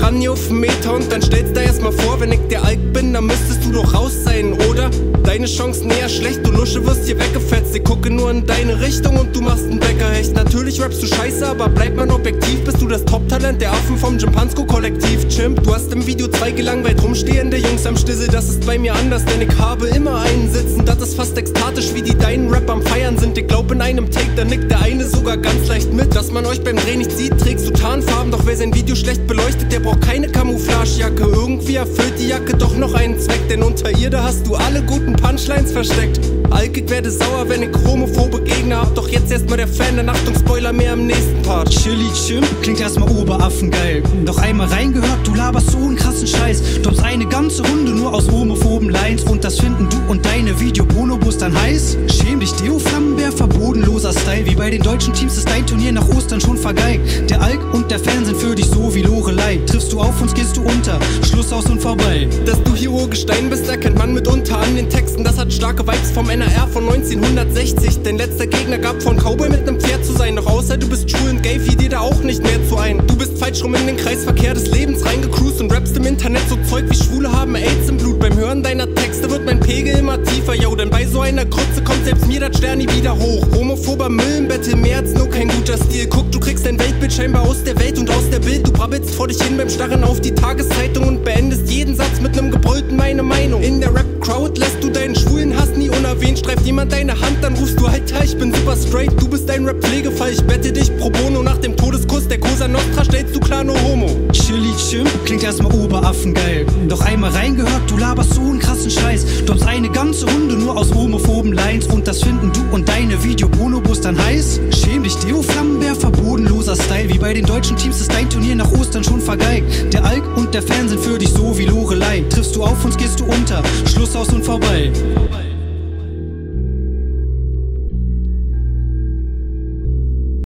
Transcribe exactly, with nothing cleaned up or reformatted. ran hier auf den Meter und dann stellst dir erstmal vor, wenn ich der Alk bin, dann müsstest du doch raus sein, oder? Deine Chancen eher schlecht, du Lusche wirst hier weggefetzt. Ich gucke nur in deine Richtung und du machst einen Bäckerhecht. Natürlich rappst du scheiße, aber bleib mal objektiv. Bist du das Top-Talent der Affen vom Jimpansko-Kollektiv Chimp? Du hast im Video zwei gelangweilt rumstehende Jungs am Stissel. Das ist bei mir anders, denn ich habe immer einen sitzen. Das ist fast ekstatisch, wie die deinen Rap am Feiern sind. Ich glaub in einem Take, da nickt der eine sogar ganz leicht mit. Dass man euch beim Dreh nicht sieht, trägst du Tarnfarben. Doch wer sein Video schlecht beleuchtet, der braucht keine Camouflagejacke. Irgendwie erfüllt die Jacke doch noch einen Zweck, denn unter ihr, da hast du alle guten Punchlines versteckt. Alk, ich werde sauer, wenn ich homophobe Gegner hab. Doch jetzt erstmal der Fan, dann Achtung, Spoiler, mehr im nächsten Part. Chili Chimp klingt erstmal oberaffengeil. Doch einmal reingehört, du laberst so einen krassen Scheiß. Droppst eine ganze Runde nur aus homophoben Lines. Und das finden du und deine Video-Bonobos dann heiß. Schäm dich, Deo-Flammenwerfer, bodenloser Style. Wie bei den deutschen Teams ist dein Turnier nach Ostern schon vergeigt. Der Alk und der Fan sind für dich so wie Loreley. Triffst du auf uns, gehst du unter, Schluss aus und vorbei. Dass du hier Urgestein bist, erkennt man mitunter an den Texten. Das hat starke Vibes vom N H R von neunzehnhundertsechzig. Dein letzter Gegner gab von Cowboy mit einem Pferd zu sein. Doch außer du bist schwul und gay fiel dir da auch nicht mehr zu ein. Du bist falsch rum in den Kreisverkehr des Lebens reingecruised und rappst im Internet so Zeug wie Schwule haben AIDS im Blut. Beim Hören deiner Texte wird mein Pegel immer tiefer, yo, denn bei so einer Grütze kommt selbst mir das Stern nie wieder hoch. Homophober Müll im Battle, mehr als nur kein guter Stil. Guck, du kriegst dein Weltbild scheinbar aus der Welt und aus der Bild. Du brabbelst vor dich hin beim Starren auf die Tageszeitung und beendest jeden Satz mit einem gebrüllten meine Meinung. In der Rap-Crowd lässt du deinen schwulen Hass nie unerwähnt. Streift jemand deine Hand, dann rufst du, Alter, ich bin super straight. Du bist ein Rap-Pflegefall, ich bette dich pro bono. Nach dem Todeskuss der Cosa Nostra stellst du klar nur homo. Chili Chimp klingt erstmal oberaffengeil. Doch einmal reingehört, du laberst so einen krassen Scheiß. Droppst eine ganze Runde nur aus homophoben Lines. Und das finden du und deine Video-Bonobos dann heiß. Schäm dich, Deo-Flammenwerfer, bodenloser Style. Wie bei den deutschen Teams ist dein Turnier nach Ostern schon vergeigt. Der Alk und der Fan sind für dich so wie Loreley. Triffst du auf uns, gehst du unter, Schluss aus und vorbei.